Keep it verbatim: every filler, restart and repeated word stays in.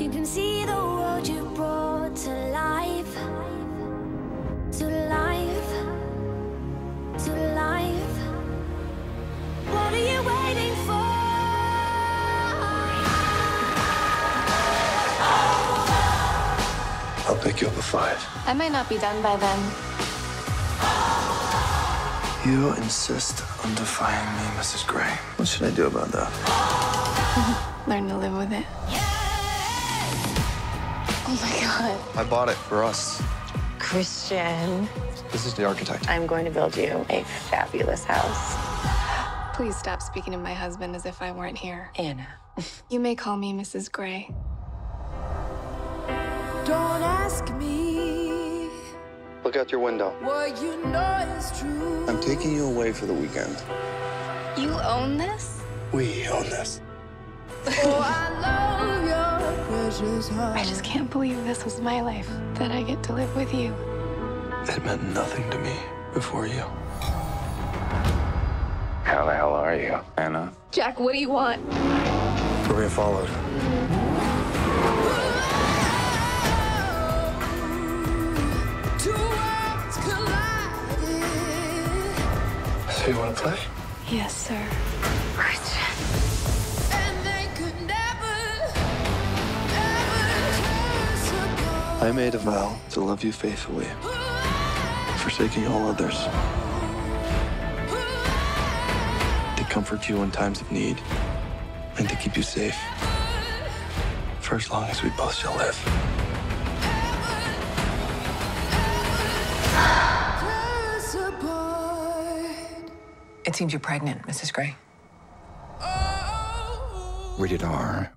You can see the world you brought to life, to life, to life. What are you waiting for? I'll pick you up at five. I might not be done by then. You insist on defying me, Missus Grey. What should I do about that? Learn to live with it. Oh my God. I bought it for us. Christian. This is the architect. I'm going to build you a fabulous house. Please stop speaking to my husband as if I weren't here. Anna. You may call me Missus Grey. Don't ask me. Look out your window. What you know is true. I'm taking you away for the weekend. You own this? We own this. Oh, I love you. I just can't believe this was my life, that I get to live with you. That meant nothing to me before you. How the hell are you, Anna? Jack, what do you want? We're being followed. So you want to play? Yes, sir. Christian. I made a vow to love you faithfully, forsaking all others, to comfort you in times of need, and to keep you safe for as long as we both shall live. It seems you're pregnant, Missus Grey. Rated R.